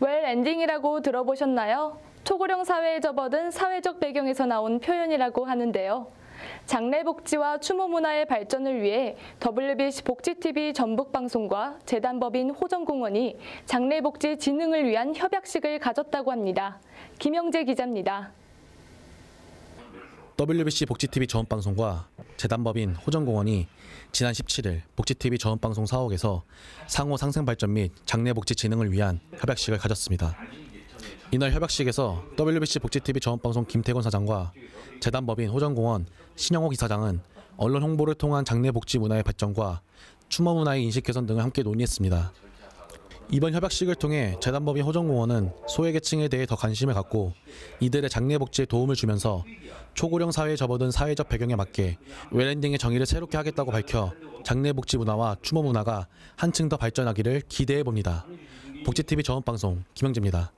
웰엔딩이라고 들어보셨나요? 초고령 사회에 접어든 사회적 배경에서 나온 표현이라고 하는데요. 장래복지와 추모문화의 발전을 위해 WBC 복지TV 전북방송과 재단법인 호정공원이 장래복지 진흥을 위한 협약식을 가졌다고 합니다. 김영재 기자입니다. WBC 복지TV 전북방송과 재단법인 호정공원이 지난 17일 복지TV 전북방송 사옥에서 상호 상생발전 및 장래복지 진흥을 위한 협약식을 가졌습니다. 이날 협약식에서 WBC 복지TV 전북방송 김태곤 사장과 재단법인 호정공원 신영옥 이사장은 언론 홍보를 통한 장래복지 문화의 발전과 추모 문화의 인식 개선 등을 함께 논의했습니다. 이번 협약식을 통해 재단법인 호정공원은 소외계층에 대해 더 관심을 갖고 이들의 장래복지에 도움을 주면서 초고령 사회에 접어든 사회적 배경에 맞게 웰엔딩의 정의를 새롭게 하겠다고 밝혀 장래복지 문화와 추모 문화가 한층 더 발전하기를 기대해봅니다. 복지TV 전북방송 김영재입니다.